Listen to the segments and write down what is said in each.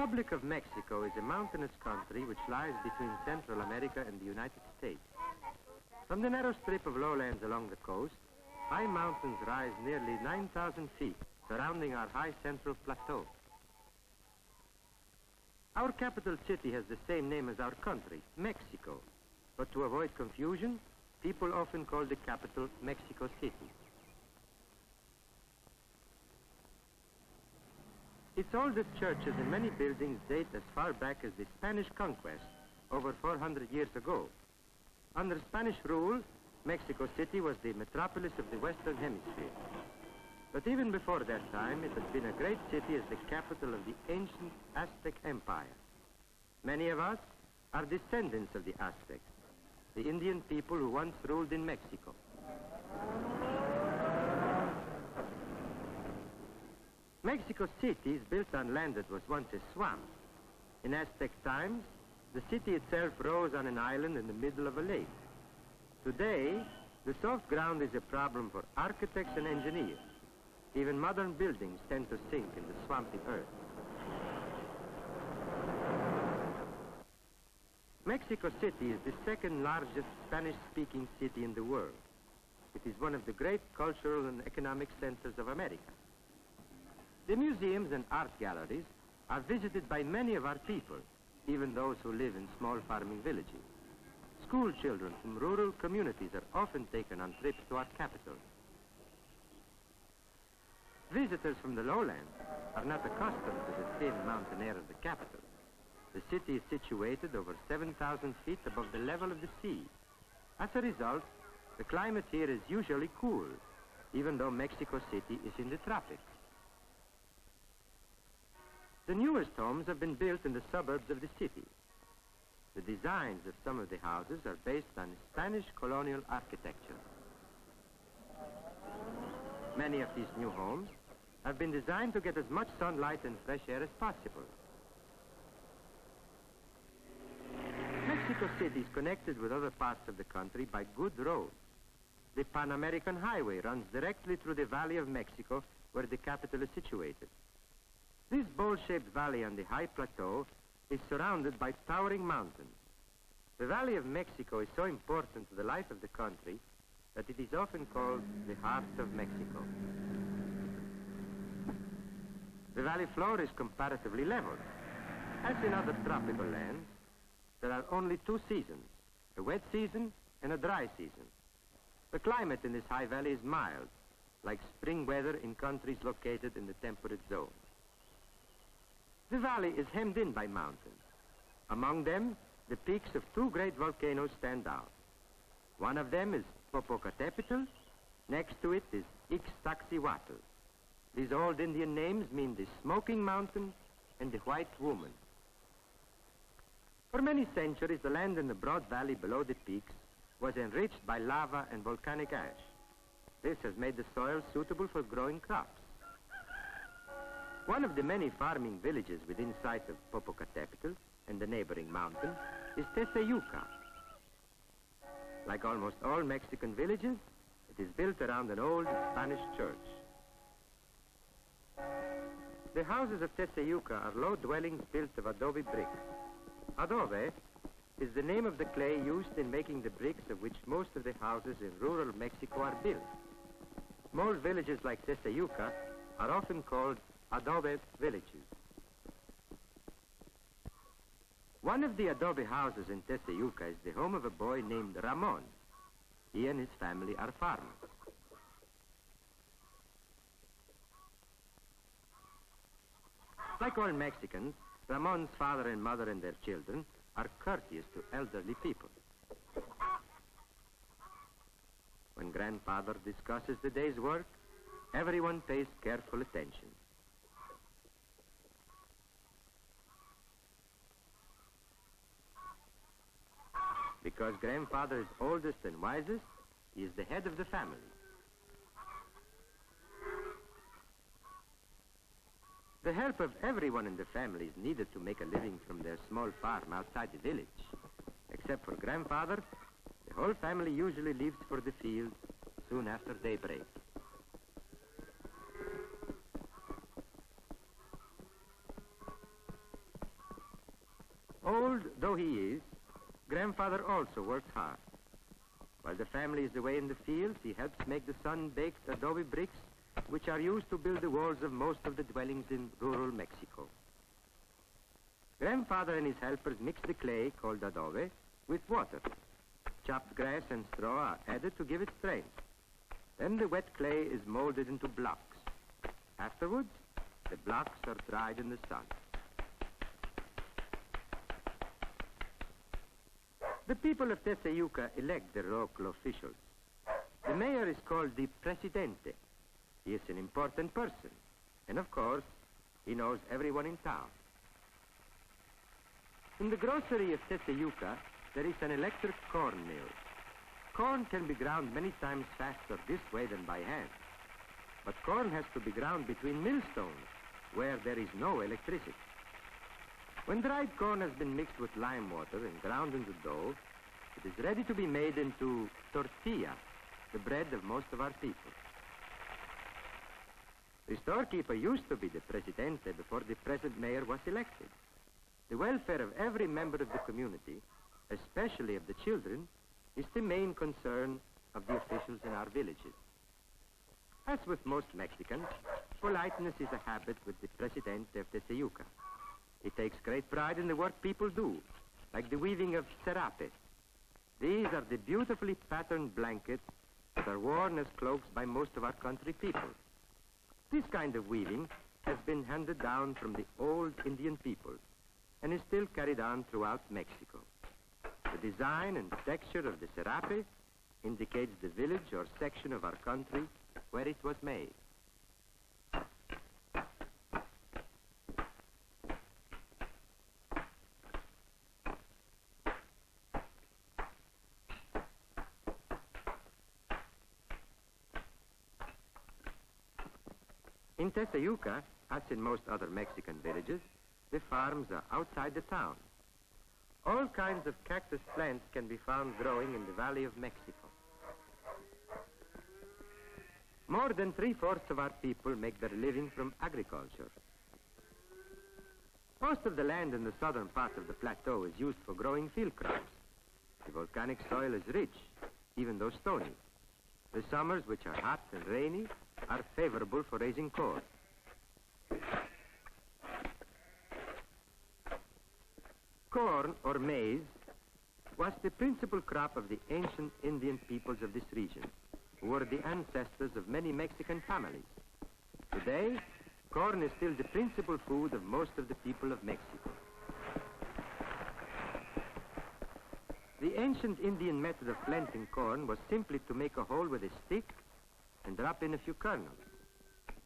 The Republic of Mexico is a mountainous country which lies between Central America and the United States. From the narrow strip of lowlands along the coast, high mountains rise nearly 9,000 feet, surrounding our high central plateau. Our capital city has the same name as our country, Mexico. But to avoid confusion, people often call the capital Mexico City. Its oldest churches and many buildings date as far back as the Spanish conquest, over 400 years ago. Under Spanish rule, Mexico City was the metropolis of the Western Hemisphere. But even before that time, it has been a great city as the capital of the ancient Aztec Empire. Many of us are descendants of the Aztecs, the Indian people who once ruled in Mexico. Mexico City is built on land that was once a swamp. In Aztec times, the city itself rose on an island in the middle of a lake. Today, the soft ground is a problem for architects and engineers. Even modern buildings tend to sink in the swampy earth. Mexico City is the second largest Spanish-speaking city in the world. It is one of the great cultural and economic centers of America. The museums and art galleries are visited by many of our people, even those who live in small farming villages. School children from rural communities are often taken on trips to our capital. Visitors from the lowlands are not accustomed to the thin mountain air of the capital. The city is situated over 7,000 feet above the level of the sea. As a result, the climate here is usually cool, even though Mexico City is in the tropics. The newest homes have been built in the suburbs of the city. The designs of some of the houses are based on Spanish colonial architecture. Many of these new homes have been designed to get as much sunlight and fresh air as possible. Mexico City is connected with other parts of the country by good roads. The Pan-American Highway runs directly through the Valley of Mexico, where the capital is situated. This bowl-shaped valley on the high plateau is surrounded by towering mountains. The Valley of Mexico is so important to the life of the country that it is often called the heart of Mexico. The valley floor is comparatively level. As in other tropical lands, there are only two seasons, a wet season and a dry season. The climate in this high valley is mild, like spring weather in countries located in the temperate zone. The valley is hemmed in by mountains. Among them, the peaks of two great volcanoes stand out. One of them is Popocatépetl. Next to it is Ixtaccihuatl. These old Indian names mean the smoking mountain and the white woman. For many centuries, the land in the broad valley below the peaks was enriched by lava and volcanic ash. This has made the soil suitable for growing crops. One of the many farming villages within sight of Popocatépetl and the neighboring mountain is Tezoyuca. Like almost all Mexican villages, it is built around an old Spanish church. The houses of Tezoyuca are low dwellings built of adobe brick. Adobe is the name of the clay used in making the bricks of which most of the houses in rural Mexico are built. Small villages like Tezoyuca are often called adobe villages. One of the adobe houses in Tezoyuca is the home of a boy named Ramón. He and his family are farmers. Like all Mexicans, Ramón's father and mother and their children are courteous to elderly people. When grandfather discusses the day's work, everyone pays careful attention. Because grandfather is oldest and wisest, he is the head of the family. The help of everyone in the family is needed to make a living from their small farm outside the village. Except for grandfather, the whole family usually leaves for the fields soon after daybreak. Old though he is, grandfather also works hard. While the family is away in the fields, he helps make the sun-baked adobe bricks, which are used to build the walls of most of the dwellings in rural Mexico. Grandfather and his helpers mix the clay, called adobe, with water. Chopped grass and straw are added to give it strength. Then the wet clay is molded into blocks. Afterwards, the blocks are dried in the sun. The people of Tezoyuca elect their local officials. The mayor is called the presidente. He is an important person. And of course, he knows everyone in town. In the grocery of Tezoyuca, there is an electric corn mill. Corn can be ground many times faster this way than by hand. But corn has to be ground between millstones, where there is no electricity. When dried corn has been mixed with lime water and ground into dough, it is ready to be made into tortilla, the bread of most of our people. The storekeeper used to be the presidente before the present mayor was elected. The welfare of every member of the community, especially of the children, is the main concern of the officials in our villages. As with most Mexicans, politeness is a habit with the presidente of Tezoyuca. He takes great pride in the work people do, like the weaving of serapes. These are the beautifully patterned blankets that are worn as cloaks by most of our country people. This kind of weaving has been handed down from the old Indian people and is still carried on throughout Mexico. The design and texture of the serape indicates the village or section of our country where it was made. In Tezoyuca, as in most other Mexican villages, the farms are outside the town. All kinds of cactus plants can be found growing in the Valley of Mexico. More than three-fourths of our people make their living from agriculture. Most of the land in the southern part of the plateau is used for growing field crops. The volcanic soil is rich, even though stony. The summers, which are hot and rainy, are favorable for raising corn. Corn, or maize, was the principal crop of the ancient Indian peoples of this region, who were the ancestors of many Mexican families. Today, corn is still the principal food of most of the people of Mexico. The ancient Indian method of planting corn was simply to make a hole with a stick and drop in a few kernels.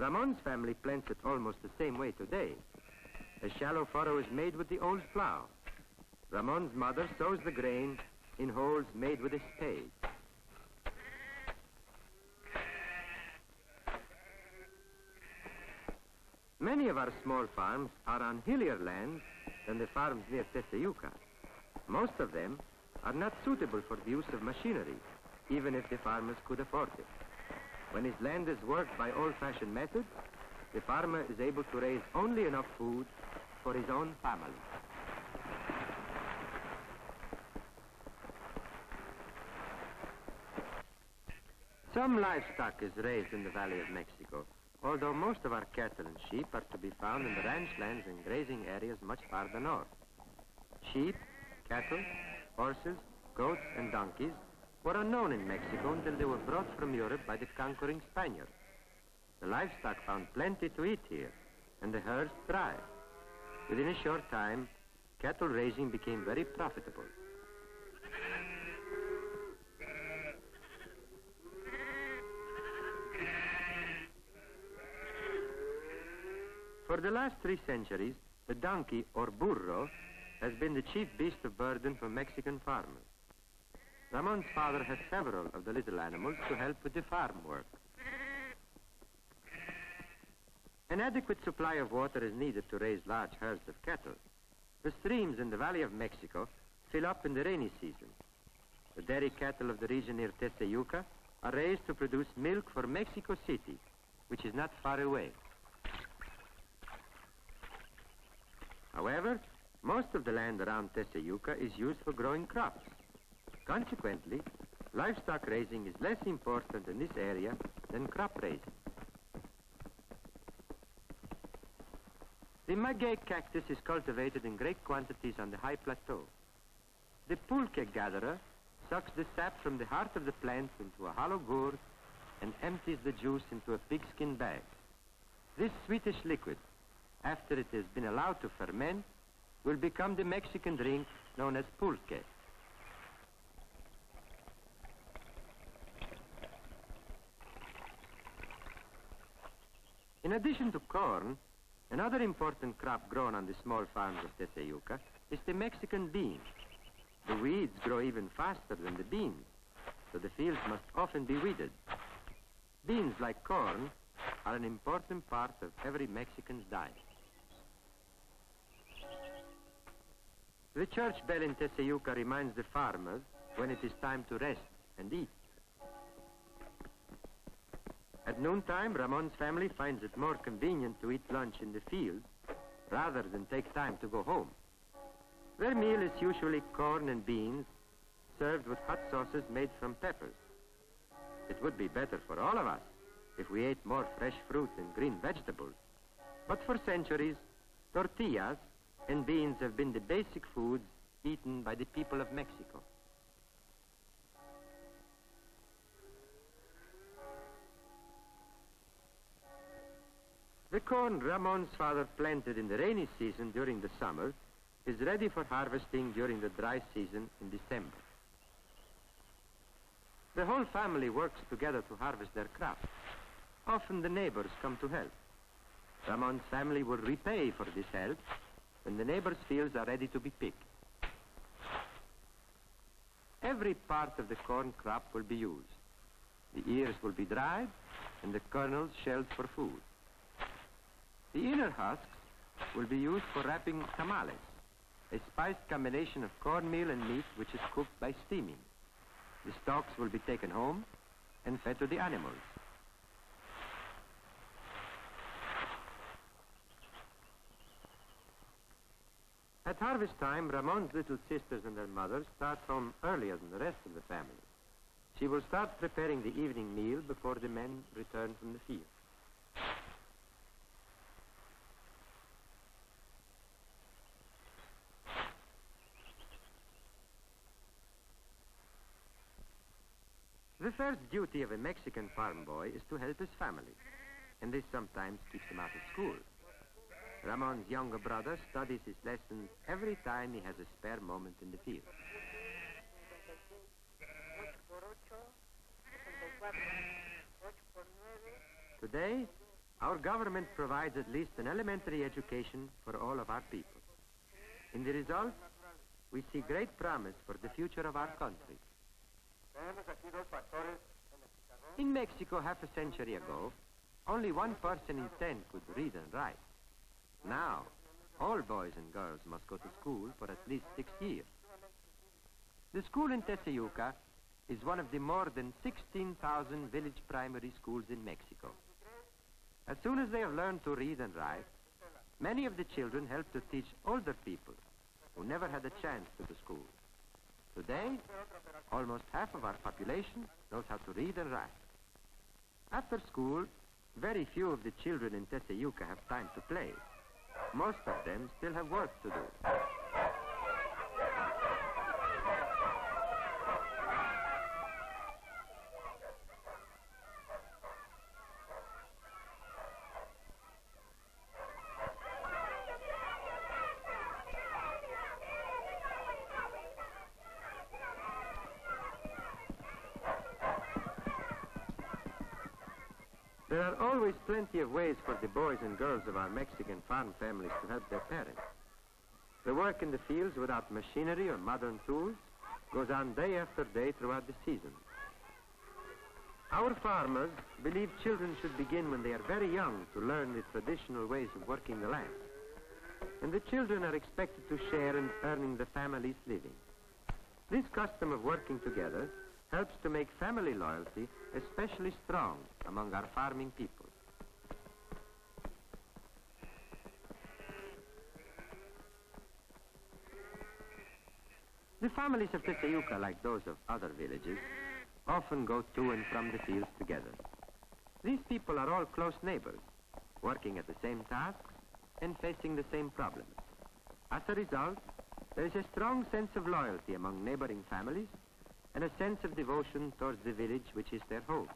Ramón's family plants it almost the same way today. A shallow furrow is made with the old plow. Ramón's mother sows the grain in holes made with a spade. Many of our small farms are on hillier land than the farms near Tezoyuca. Most of them are not suitable for the use of machinery, even if the farmers could afford it. When his land is worked by old-fashioned methods, the farmer is able to raise only enough food for his own family. Some livestock is raised in the Valley of Mexico, although most of our cattle and sheep are to be found in the ranch lands and grazing areas much farther north. Sheep, cattle, horses, goats, and donkeys were unknown in Mexico until they were brought from Europe by the conquering Spaniards. The livestock found plenty to eat here, and the herds thrived. Within a short time, cattle raising became very profitable. For the last 3 centuries, the donkey, or burro, has been the chief beast of burden for Mexican farmers. Ramón's father has several of the little animals to help with the farm work. An adequate supply of water is needed to raise large herds of cattle. The streams in the Valley of Mexico fill up in the rainy season. The dairy cattle of the region near Tezoyuca are raised to produce milk for Mexico City, which is not far away. However, Most of the land around Tezoyuca is used for growing crops. Consequently, livestock raising is less important in this area than crop raising. The maguey cactus is cultivated in great quantities on the high plateau. The pulque gatherer sucks the sap from the heart of the plant into a hollow gourd and empties the juice into a pigskin bag. This sweetish liquid, after it has been allowed to ferment, will become the Mexican drink known as pulque. In addition to corn, another important crop grown on the small farms of Tezoyuca is the Mexican bean. The weeds grow even faster than the beans, so the fields must often be weeded. Beans, like corn, are an important part of every Mexican's diet. The church bell in Tezoyuca reminds the farmers when it is time to rest and eat. At noontime, Ramon's family finds it more convenient to eat lunch in the field rather than take time to go home. Their meal is usually corn and beans, served with hot sauces made from peppers. It would be better for all of us if we ate more fresh fruit and green vegetables. But for centuries, tortillas and beans have been the basic foods eaten by the people of Mexico. The corn Ramon's father planted in the rainy season during the summer is ready for harvesting during the dry season in December. The whole family works together to harvest their crops. Often the neighbors come to help. Ramon's family will repay for this help when the neighbors' fields are ready to be picked. Every part of the corn crop will be used. The ears will be dried and the kernels shelled for food. The inner husks will be used for wrapping tamales, a spiced combination of cornmeal and meat which is cooked by steaming. The stalks will be taken home and fed to the animals. At harvest time, Ramon's little sisters and their mother start home earlier than the rest of the family. She will start preparing the evening meal before the men return from the field. The first duty of a Mexican farm boy is to help his family, and this sometimes keeps him out of school. Ramon's younger brother studies his lessons every time he has a spare moment in the field. Today, our government provides at least an elementary education for all of our people. In the result, we see great promise for the future of our country. In Mexico, half a century ago, only one person in 10 could read and write. Now, all boys and girls must go to school for at least 6 years. The school in Tezoyuca is one of the more than 16,000 village primary schools in Mexico. As soon as they have learned to read and write, many of the children help to teach older people who never had a chance to go to school. Today, almost half of our population knows how to read and write. After school, very few of the children in Tezoyuca have time to play. Most of them still have work to do. There are always plenty of ways for the boys and girls of our Mexican farm families to help their parents. The work in the fields without machinery or modern tools goes on day after day throughout the season. Our farmers believe children should begin when they are very young to learn the traditional ways of working the land. And the children are expected to share in earning the family's living. This custom of working together helps to make family loyalty especially strong among our farming people. The families of Tezoyuca, like those of other villages, often go to and from the fields together. These people are all close neighbors, working at the same tasks and facing the same problems. As a result, there is a strong sense of loyalty among neighboring families and a sense of devotion towards the village which is their home.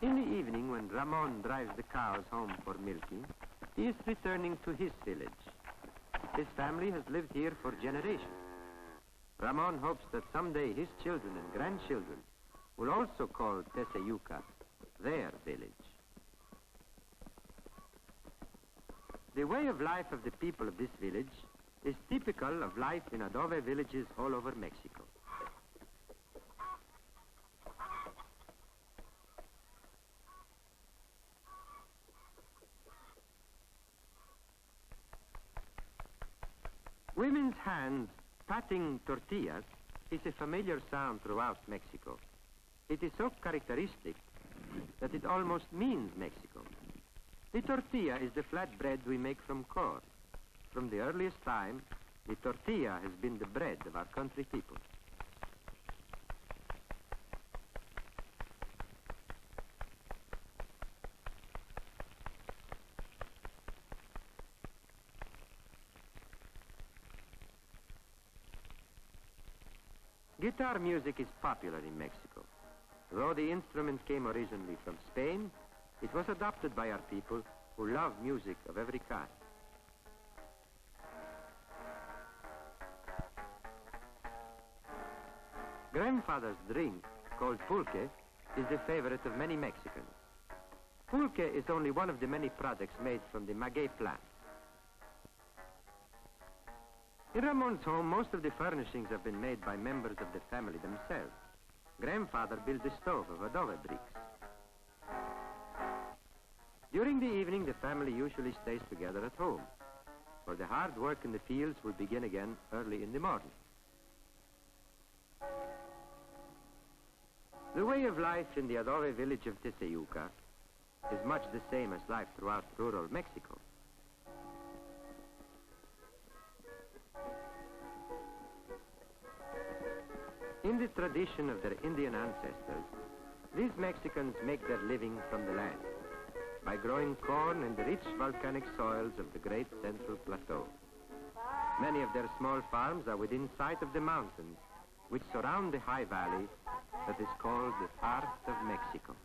In the evening, when Ramón drives the cows home for milking, he is returning to his village. His family has lived here for generations. Ramón hopes that someday his children and grandchildren will also call Tezoyuca their village. The way of life of the people of this village is typical of life in adobe villages all over Mexico. Women's hands patting tortillas is a familiar sound throughout Mexico. It is so characteristic that it almost means Mexico. The tortilla is the flat bread we make from corn. From the earliest time, the tortilla has been the bread of our country people. Guitar music is popular in Mexico. Though the instrument came originally from Spain, it was adopted by our people who love music of every kind. Grandfather's drink, called pulque, is the favorite of many Mexicans. Pulque is only one of the many products made from the maguey plant. In Ramon's home, most of the furnishings have been made by members of the family themselves. Grandfather built a stove of adobe bricks. During the evening, the family usually stays together at home, for the hard work in the fields will begin again early in the morning. The way of life in the adobe village of Tezoyuca is much the same as life throughout rural Mexico. In the tradition of their Indian ancestors, these Mexicans make their living from the land by growing corn in the rich volcanic soils of the Great Central Plateau. Many of their small farms are within sight of the mountains which surround the high valley that is called the heart of Mexico.